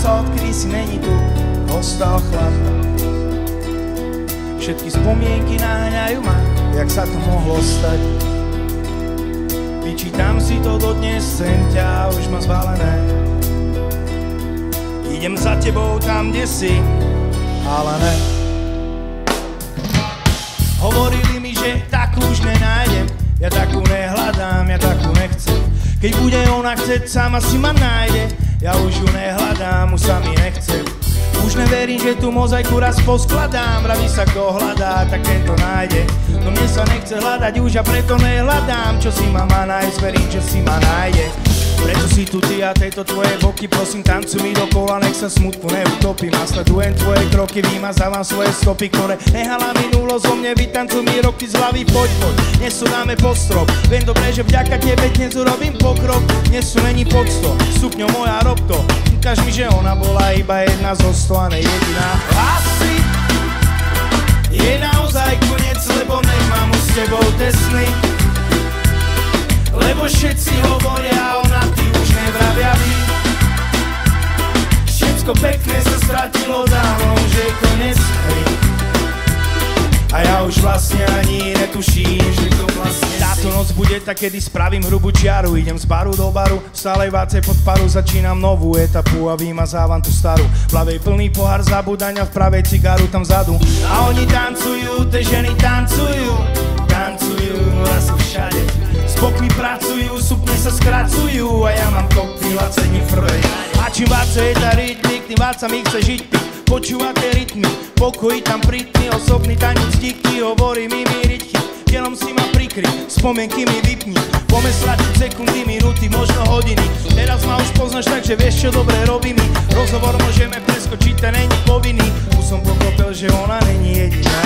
napsal, kedy si není tu, ostal chlad. Všetky spomienky naháňajú ma, jak sa to mohlo stať. Vyčítam si to dodnes, sen ťa už mám zvalené. Idem za tebou tam, kde si, ale ne. Hovorili mi, že takú už nenájdem, ja takú nehľadám, ja takú nechcem. Keď bude ona chceť, sama si ma nájde, ja už ju nehľadám, už sa mi nechcem. Už neverím, že tú mozaiku raz poskladám, vraví sa, kto hľadá, tak tento nájde. No mne sa nechce hľadať už a preto nehľadám, čo si má nájsť, verím, že si ma nájde. Preto si tu ty a tejto tvoje boky, prosím, tancuj mi dokola, nech sa smutku neutopím. A sledujem tvoje kroky, vymazávam svoje stopy, ktoré nehala minulo zo mne, vytancuj mi roky z hlavy, poď, poď, dnes sú dáme pod strop. Viem dobre, že vďaka tebe dnes urobím pokrok, dnes sú není pod 100 stupňov moja, rob to. Ukáž mi, že ona bola iba jedna zo 100 a nejediná. Asi je naozaj koniec, lebo nemám už s tebou tesny, lebo všetci hovoria, ona ty už nevravia vy. Všetko pekné sa stratilo dávno, že je konec hry. A ja už vlastne ani netuším, že to vlastne si. Táto noc bude tá, kedy spravím hrubú čiaru. Idem z baru do baru, v stálej váce pod paru. Začínam novú etapu a vymazávam tú starú. V ľavej plný pohár zabúdania, v pravej cigaru tam vzadu. A oni tancujú, tie ženy tancujú, tancujú raz všade. Spokli pracujú, súpne sa skracujú a ja mám kopy, lacení frvej. A čím váco je tá rytmik, tým váca mi chce žiť ty. Počúvate rytmy, pokoji tam pritmi, osobný tanec díky, hovorí mi rytky. Telom si ma prikry, spomienky mi vypni, pomyslať sekundy, minúty, možno hodiny. Teraz ma už poznáš, takže vieš, čo dobre robí mi. Rozhovor môžeme preskočiť, ten není povinný. Už som pochopil, že ona není jediná.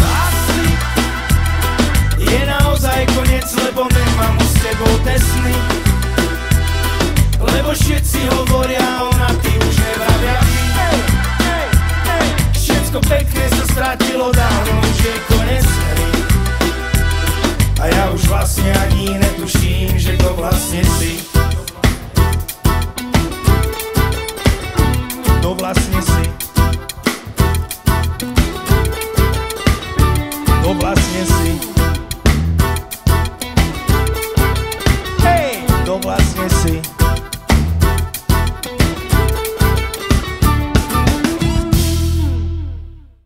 Asi je naozaj koniec, lebo nemám už s tebou tesny, lebo všetci hovoria, ona ty už nevravia. Všetko pekné sa stratilo.